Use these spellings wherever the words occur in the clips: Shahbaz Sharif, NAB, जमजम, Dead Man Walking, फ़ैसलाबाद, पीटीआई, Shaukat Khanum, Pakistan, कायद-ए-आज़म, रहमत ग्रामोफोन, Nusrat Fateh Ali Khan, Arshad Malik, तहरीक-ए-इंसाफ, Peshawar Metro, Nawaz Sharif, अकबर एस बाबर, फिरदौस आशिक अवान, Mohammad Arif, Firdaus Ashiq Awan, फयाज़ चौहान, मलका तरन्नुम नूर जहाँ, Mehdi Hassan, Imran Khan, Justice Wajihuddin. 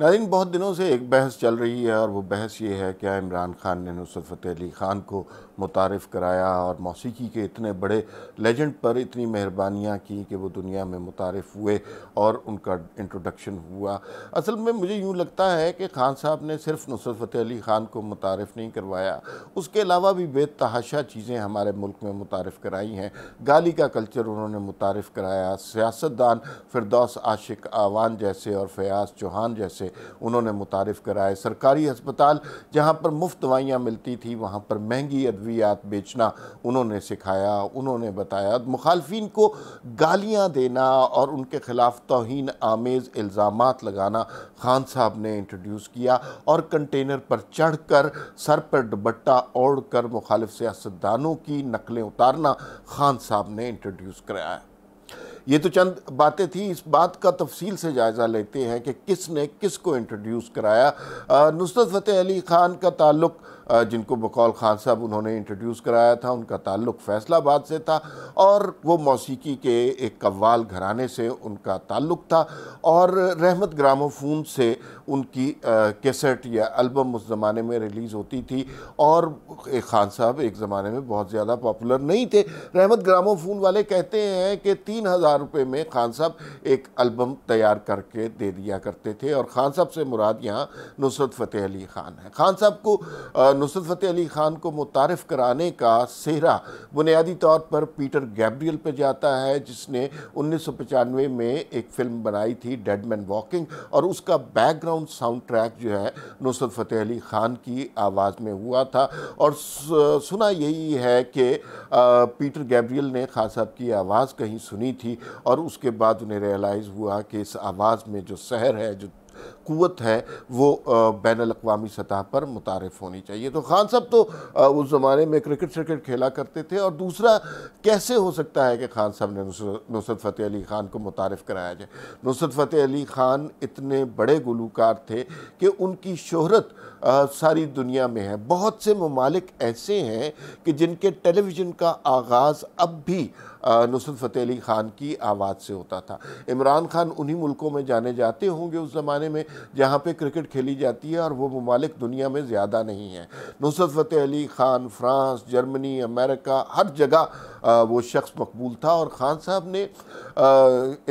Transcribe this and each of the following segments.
नाज़रीन, बहुत दिनों से एक बहस चल रही है और वो बहस ये है क्या इमरान ख़ान ने नुसरत फ़तेह अली ख़ान को मुतारिफ़ कराया और मौसीकी के इतने बड़े लेजेंड पर इतनी मेहरबानियाँ की कि वो दुनिया में मुतारिफ़ हुए और उनका इंट्रोडक्शन हुआ। असल में मुझे यूँ लगता है कि ख़ान साहब ने सिर्फ नुसरत फ़तेह अली ख़ान को मुतारिफ़ नहीं करवाया, उसके अलावा भी बेतहाशा चीज़ें हमारे मुल्क में मुतारिफ़ कराई हैं। गाली का कल्चर उन्होंने मुतारिफ़ कराया, सियासतदान फिरदौस आशिक आवान जैसे और फयाज़ चौहान जैसे उन्होंने मुतारिफ़ कराए। सरकारी अस्पताल जहाँ पर मुफ्त दवाइयाँ मिलती थी वहाँ पर महंगी अद्वियात बेचना उन्होंने सिखाया, उन्होंने बताया। मुखालफीन को गालियाँ देना और उनके खिलाफ तौहीन आमेज़ इल्ज़ामात लगाना ख़ान साहब ने इंट्रोड्यूस किया और कंटेनर पर चढ़कर सर पर दुपट्टा ओढ़ कर मुखालिफ सियासतदानों की नकलें उतारना ख़ान साहब ने इंट्रोड्यूस कराया। ये तो चंद बातें थी, इस बात का तफसील से जायज़ा लेते हैं कि किसने किस को इंट्रोड्यूस कराया। नुसरत फ़तेह अली ख़ान का ताल्लुक़, जिनको बकौल ख़ान साहब उन्होंने इंट्रोड्यूस कराया था, उनका ताल्लुक़ फ़ैसलाबाद से था और वो मौसीकी के एक कव्वाल घराने से उनका ताल्लुक़ था और रहमत ग्रामोफोन से उनकी कैसेट या एल्बम उस ज़माने में रिलीज़ होती थी और ख़ान साहब एक ज़माने में बहुत ज़्यादा पॉपुलर नहीं थे। रहमत ग्रामोफोन वाले कहते हैं कि 3,000 रुपये में ख़ान साहब एक एल्बम तैयार करके दे दिया करते थे और ख़ान साहब से मुराद यहाँ नुसरत फ़तेह अली ख़ान है। ख़ान साहब को नुसरत फ़तेह अली ख़ान को मुतारिफ़ कराने का सेहरा बुनियादी तौर पर पीटर गैब्रियल पर जाता है, जिसने 1995 में एक फ़िल्म बनाई थी डेड मैन वॉकिंग और उसका बैकग्राउंड साउंड ट्रैक जो है नुसरत फ़तेह अली ख़ान की आवाज़ में हुआ था। और सुना यही है कि पीटर गैब्रियल ने ख़ान साहब की आवाज़ कहीं सुनी थी और उसके बाद उन्हें रियलाइज़ हुआ कि इस आवाज़ में जो सहर है, जो क़ुव्वत है, वो बैनुल-अक़वामी सतह पर मुतारिफ़ होनी चाहिए। तो ख़ान साहब तो उस ज़माने में क्रिकेट श्रिकेट खेला करते थे और दूसरा कैसे हो सकता है कि ख़ान साहब ने नुसरत फ़तेह अली ख़ान को मुतारिफ़ कराया जाए। नुसरत फ़तेह अली ख़ान इतने बड़े गुलूकार थे कि उनकी शोहरत सारी दुनिया में है। बहुत से ममालिक ऐसे हैं कि जिनके टेलीविज़न का आगाज़ अब भी नुसरत फ़तेह अली ख़ान की आवाज़ से होता था। इमरान ख़ान उन्हीं मुल्कों में जाने जाते होंगे उस ज़माने में जहाँ पे क्रिकेट खेली जाती है और वो ममालिक दुनिया में ज़्यादा नहीं है। Nusrat Fateh Ali Khan France, Germany, America, हर जगह वो शख्स मकबूल था और ख़ान साहब ने,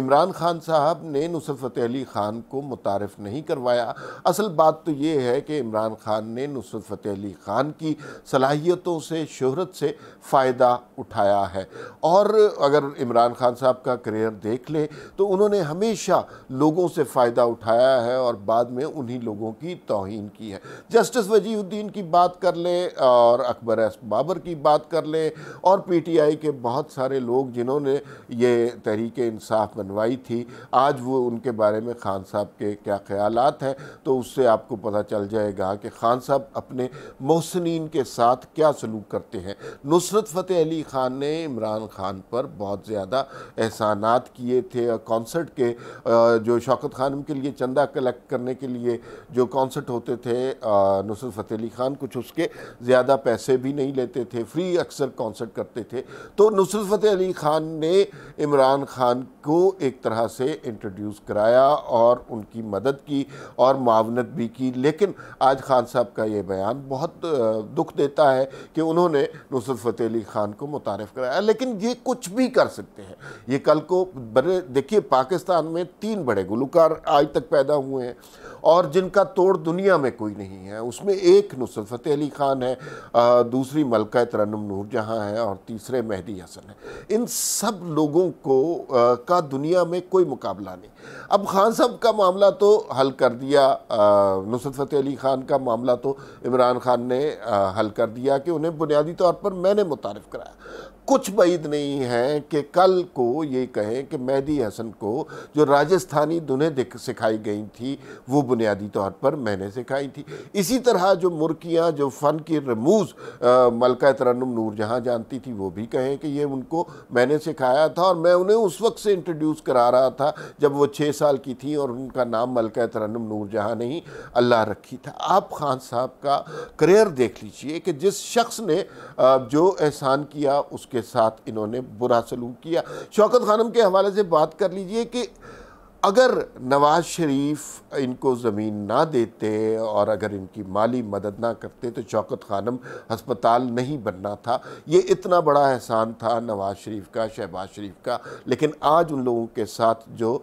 इमरान ख़ान साहब ने नुसरत फ़तेह अली ख़ान को मुतारिफ़ नहीं करवाया। असल बात तो ये है कि इमरान ख़ान ने नुसरत फ़तेह अली ख़ान की सलाहियतों से, शोहरत से फ़ायदा उठाया है। और अगर इमरान ख़ान साहब का करियर देख ले तो उन्होंने हमेशा लोगों से फ़ायदा उठाया है और बाद में उन्हीं लोगों की तौहीन की है। जस्टिस वजीहुद्दीन की बात कर ले और अकबर एस बाबर की बात कर ले और पीटीआई के बहुत सारे लोग जिन्होंने ये तहरीक-ए-इंसाफ बनवाई थी, आज वो उनके बारे में ख़ान साहब के क्या ख्यालात हैं तो उससे आपको पता चल जाएगा कि ख़ान साहब अपने मोहसिनीन के साथ क्या सलूक करते हैं। नुसरत फ़तेह अली ख़ान ने इमरान ख़ान पर बहुत ज़्यादा एहसानात किए थे और कॉन्सर्ट के जो शौकत खानम के लिए चंदा कलेक्ट करने के लिए जो कॉन्सर्ट होते थे, नुसरत फ़तेह अली ख़ान कुछ उसके ज़्यादा पैसे भी नहीं लेते थे, फ्री अक्सर कॉन्सर्ट करते थे। तो नुसरत फ़तेह अली ख़ान ने इमरान ख़ान को एक तरह से इंट्रोड्यूस कराया और उनकी मदद की और मुआवनत भी की। लेकिन आज ख़ान साहब का ये बयान बहुत दुख देता है कि उन्होंने नुसरत फ़तेह अली ख़ान को मुतारिफ़ कराया। लेकिन ये कुछ भी कर सकते हैं, ये कल को बड़े, देखिए पाकिस्तान में 3 बड़े गुलकार आज तक पैदा हुए हैं और जिनका तोड़ दुनिया में कोई नहीं है। उसमें एक नुसरत फ़तेह अली ख़ान है, दूसरी मलका तरन्नुम नूर जहाँ है और तीसरे मेहदी हसन है। इन सब लोगों को का दुनिया में कोई मुकाबला नहीं। अब ख़ान साहब का मामला तो हल कर दिया, नुसरत फ़तेह अली ख़ान का मामला तो इमरान ख़ान ने हल कर दिया कि उन्हें बुनियादी तौर पर मैंने मुतारिफ़ कराया। कुछ बात नहीं है कि कल को ये कहें कि मेहदी हसन को जो राजस्थानी धुनें सिखाई गई थी वो बुनियादी तौर पर मैंने सिखाई थी। इसी तरह जो मुर्कियाँ, जो फ़न की रमूज़ मलका तरन्नुम नूर जहाँ जानती थी वो भी कहें कि ये उनको मैंने सिखाया था और मैं उन्हें उस वक्त से इंट्रोड्यूस करा रहा था जब वो 6 साल की थी और उनका नाम मलका तरन्नुम नूर जहाँ नहीं अल्लाह रखी था। आप ख़ान साहब का करियर देख लीजिए कि जिस शख्स ने जो एहसान किया उसके के साथ इन्होंने बुरा सलूक किया। शौकत खानम के हवाले से बात कर लीजिए कि अगर नवाज शरीफ इनको ज़मीन ना देते और अगर इनकी माली मदद ना करते तो शौकत खानम हस्पताल नहीं बनना था। ये इतना बड़ा एहसान था नवाज शरीफ का, शहबाज शरीफ का, लेकिन आज उन लोगों के साथ जो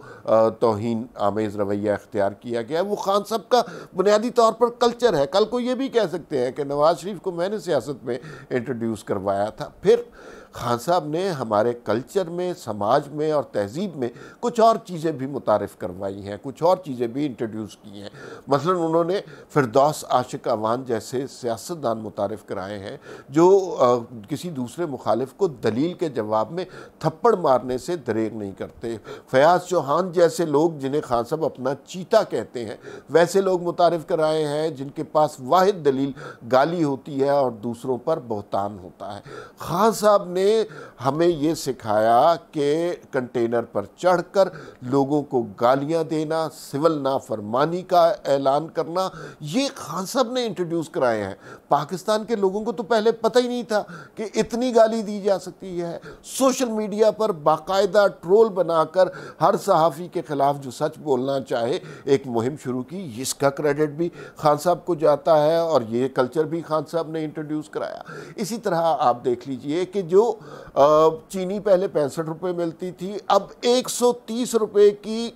तौहीन आमेज़ रवैया इख्तियार किया गया वो खान साहब का बुनियादी तौर पर कल्चर है। कल को ये भी कह सकते हैं कि नवाज शरीफ को मैंने सियासत में इंट्रोड्यूस करवाया था। फिर खान साहब ने हमारे कल्चर में, समाज में और तहजीब में कुछ और चीज़ें भी मुतारिफ़ करवाई हैं, कुछ और चीज़ें भी इंट्रोड्यूस की हैं। मसलन उन्होंने फिरदौस आशिक अवान जैसे सियासतदान मुतारिफ़ कराए हैं जो किसी दूसरे मुखालिफ को दलील के जवाब में थप्पड़ मारने से दरेग नहीं करते। फयाज़ चौहान जैसे लोग जिन्हें खान साहब अपना चीता कहते हैं वैसे लोग मुतारिफ़ कराए हैं, जिनके पास वाहिद दलील गाली होती है और दूसरों पर बहतान होता है। खान साहब ने हमें ये सिखाया कि कंटेनर पर चढ़कर लोगों को गालियां देना, सिविल नाफरमानी का ऐलान करना, ये खान साहब ने इंट्रोड्यूस कराए हैं। पाकिस्तान के लोगों को तो पहले पता ही नहीं था कि इतनी गाली दी जा सकती है। सोशल मीडिया पर बाकायदा ट्रोल बनाकर हर सहाफ़ी के ख़िलाफ़ जो सच बोलना चाहे एक मुहिम शुरू की। इसका क्रेडिट भी खान साहब को जाता है और ये कल्चर भी खान साहब ने इंट्रोड्यूस कराया। इसी तरह आप देख लीजिए कि जो चीनी पहले 65 रुपये मिलती थी, अब 130 रुपये की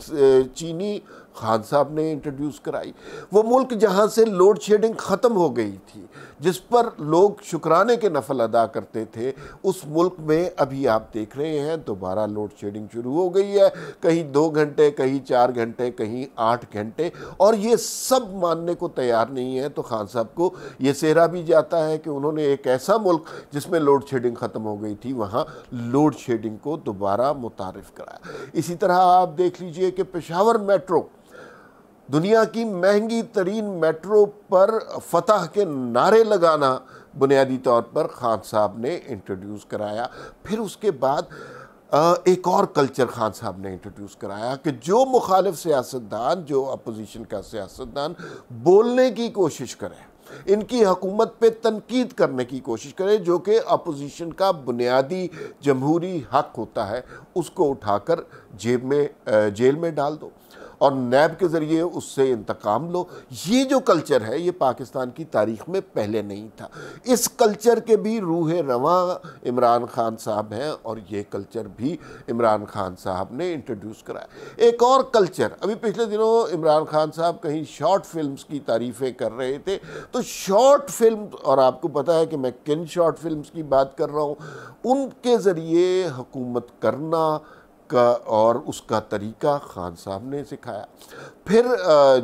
चीनी खान साहब ने इंट्रोड्यूस कराई। वो मुल्क जहाँ से लोड शेडिंग ख़त्म हो गई थी, जिस पर लोग शुक्राने के नफल अदा करते थे, उस मुल्क में अभी आप देख रहे हैं दोबारा लोड शेडिंग शुरू हो गई है। कहीं 2 घंटे, कहीं 4 घंटे, कहीं 8 घंटे, और ये सब मानने को तैयार नहीं है। तो खान साहब को ये सेहरा भी जाता है कि उन्होंने एक ऐसा मुल्क जिसमें लोड शेडिंग ख़त्म हो गई थी वहाँ लोड शेडिंग को दोबारा मुतारिफ़ कराया। इसी तरह आप देख लीजिए कि पेशावर मेट्रो, दुनिया की महंगी तरीन मेट्रो पर फतह के नारे लगाना बुनियादी तौर पर खान साहब ने इंट्रोड्यूस कराया। फिर उसके बाद एक और कल्चर खान साहब ने इंट्रोड्यूस कराया कि जो मुखालिफ सियासतदान, जो अपोजिशन का सियासतदान बोलने की कोशिश करें, इनकी हकूमत पे तनकीद करने की कोशिश करें, जो कि अपोजिशन का बुनियादी जमहूरी हक होता है, उसको उठाकर जेल में डाल दो और नैब के ज़रिए उससे इंतकाम लो। ये जो कल्चर है ये पाकिस्तान की तारीख में पहले नहीं था। इस कल्चर के भी रूह रवा इमरान खान साहब हैं और ये कल्चर भी इमरान खान साहब ने इंट्रोड्यूस कराया। एक और कल्चर, अभी पिछले दिनों इमरान खान साहब कहीं शॉर्ट फिल्म्स की तारीफ़ें कर रहे थे, तो शॉर्ट फिल्म, और आपको पता है कि मैं किन शॉर्ट फिल्म्स की बात कर रहा हूँ, उनके ज़रिए हुकूमत करना का और उसका तरीका खान साहब ने सिखाया। फिर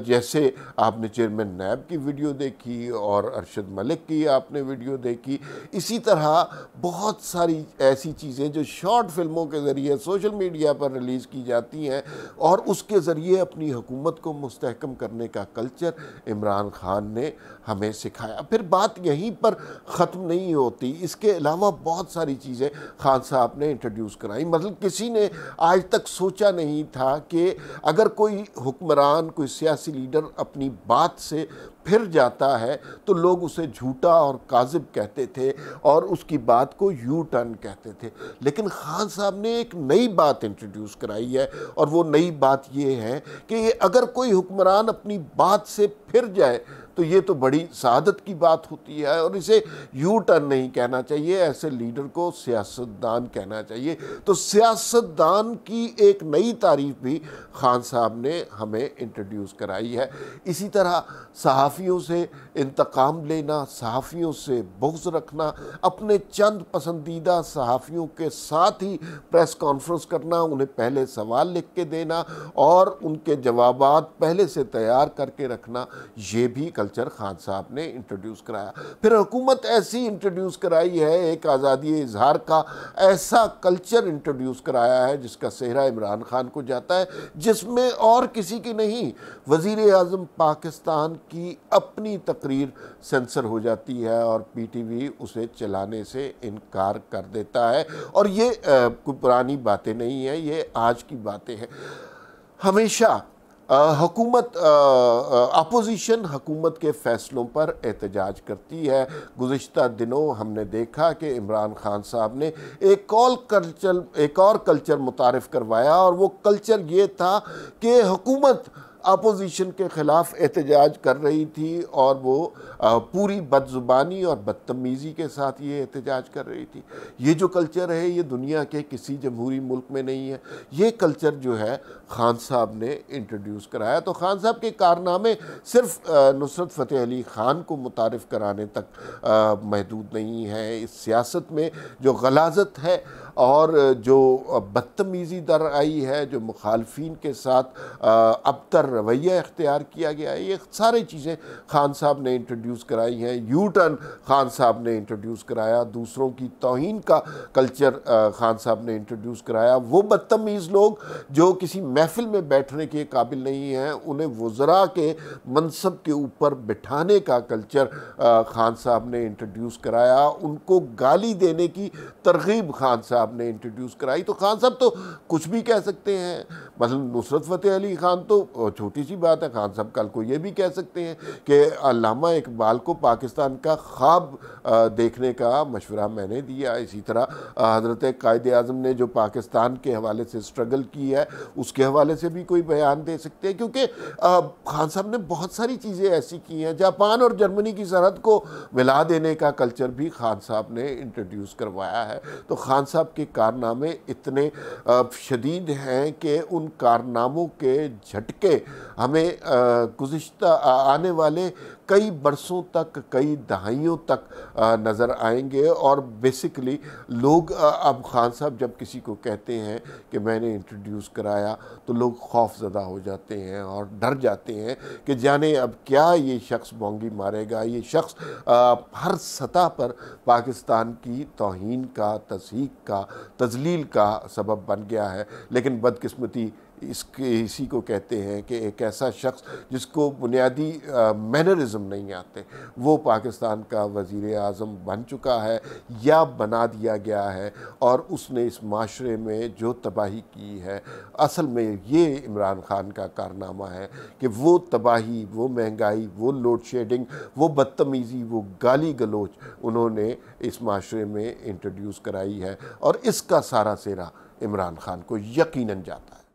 जैसे आपने चेयरमैन नैब की वीडियो देखी और अरशद मलिक की आपने वीडियो देखी, इसी तरह बहुत सारी ऐसी चीज़ें जो शॉर्ट फिल्मों के ज़रिए सोशल मीडिया पर रिलीज़ की जाती हैं और उसके ज़रिए अपनी हुकूमत को मुस्तहकम करने का कल्चर इमरान खान ने हमें सिखाया। फिर बात यहीं पर ख़त्म नहीं होती, इसके अलावा बहुत सारी चीज़ें खान साहब ने इंट्रोड्यूस कराई। मतलब किसी ने आज तक सोचा नहीं था कि अगर कोई हुक्मरान, कोई सियासी लीडर अपनी बात से फिर जाता है तो लोग उसे झूठा और काजिब कहते थे और उसकी बात को यू टर्न कहते थे। लेकिन खान साहब ने एक नई बात इंट्रोड्यूस कराई है और वो नई बात ये है कि अगर कोई हुक्मरान अपनी बात से फिर जाए तो ये तो बड़ी सआदत की बात होती है और इसे यू टर्न नहीं कहना चाहिए, ऐसे लीडर को सियासतदान कहना चाहिए। तो सियासतदान की एक नई तारीफ भी खान साहब ने हमें इंट्रोड्यूस कराई है। इसी तरह सहाफ़ियों से इंतकाम लेना, सहाफ़ियों से बुग़्ज़ रखना, अपने चंद पसंदीदा सहाफ़ियों के साथ ही प्रेस कॉन्फ्रेंस करना, उन्हें पहले सवाल लिख के देना और उनके जवाबात पहले से तैयार करके रखना, ये भी कल्चर खान साहब ने इंट्रोड्यूस कराया। फिर हुकूमत ऐसी इंट्रोड्यूस कराई है, एक आज़ादी इजहार का ऐसा कल्चर इंट्रोड्यूस कराया है जिसका सेहरा इमरान खान को जाता है, जिसमें और किसी की नहीं। वज़ीर आज़म पाकिस्तान की अपनी तकरीर सेंसर हो जाती है और पीटीवी उसे चलाने से इनकार कर देता है और ये कोई पुरानी बातें नहीं हैं, ये आज की बातें हैं। हमेशा हुकूमत अपोजिशन हुकूमत के फ़ैसलों पर एहतजाज करती है। गुज़िश्ता दिनों हमने देखा कि इमरान खान साहब ने एक और कल्चर मुतारिफ़ करवाया, और वो कल्चर ये था कि हुकूमत अपोजिशन के ख़िलाफ़ एहतजाज कर रही थी और वो पूरी बदज़ुबानी और बदतमीज़ी के साथ ये एहतजाज कर रही थी। ये जो कल्चर है ये दुनिया के किसी जमहूरी मुल्क में नहीं है। ये कल्चर जो है खान साहब ने इंट्रोड्यूस कराया। तो खान साहब के कारनामे सिर्फ नुसरत फ़तेह अली ख़ान को मुतारिफ़ कराने तक महदूद नहीं है। इस सियासत में जो गलाज़त है और जो बदतमीज़ी दर आई है, जो मुखालफीन के साथ अबतर रवैया इख्तियार किया गया है, ये सारी चीज़ें खान साहब ने इंट्रोड्यूस कराई हैं। यू टर्न खान साहब ने इंट्रोड्यूस कराया, दूसरों की तौहीन का कल्चर खान साहब ने इंट्रोड्यूस कराया। वो बदतमीज़ लोग जो किसी महफिल में बैठने के काबिल नहीं हैं, उन्हें वज़रा के मनसब के ऊपर बिठाने का कल्चर खान साहब ने इंट्रोड्यूस कराया। उनको गाली देने की तरगीब खान साहब ने इंट्रोड्यूस कराई। तो खान साहब तो कुछ भी कह सकते हैं। मतलब नुसरत फ़तेह अली ख़ान तो छोटी सी बात है, खान साहब कल को ये भी कह सकते हैं कि अल्लामा इकबाल को पाकिस्तान का ख्वाब देखने का मशवरा मैंने दिया। इसी तरह हज़रत कायद-ए-आज़म ने जो पाकिस्तान के हवाले से स्ट्रगल की है उसके हवाले से भी कोई बयान दे सकते हैं, क्योंकि खान साहब ने बहुत सारी चीज़ें ऐसी की हैं। जापान और जर्मनी की सरहद को मिला देने का कल्चर भी खान साहब ने इंट्रोड्यूस करवाया है। तो खान साहब के कारनामे इतने शदीद हैं कि उन कारनामों के झटके हमें गुज़िश्ता आने वाले कई बरसों तक, कई दहाइयों तक नज़र आएंगे। और बेसिकली लोग अब खान साहब जब किसी को कहते हैं कि मैंने इंट्रोड्यूस कराया तो लोग खौफज़दा हो जाते हैं और डर जाते हैं कि जाने अब क्या ये शख्स बोंगी मारेगा। ये शख्स हर सतह पर पाकिस्तान की तौहीन का, तस्हीक का, तज़लील का सबब बन गया है। लेकिन बदकिस्मती इसी को कहते हैं कि एक ऐसा शख्स जिसको बुनियादी मैनरिज़म नहीं आते, वो पाकिस्तान का वज़ीर आज़म बन चुका है या बना दिया गया है। और उसने इस माशरे में जो तबाही की है, असल में ये इमरान ख़ान का कारनामा है कि वो तबाही, वो महंगाई, वो लोड शेडिंग, वो बदतमीज़ी, वो गाली गलोच उन्होंने इस माशरे में इंट्रोड्यूस कराई है। और इसका सारा सेरा इमरान ख़ान को यकीनन जाता है।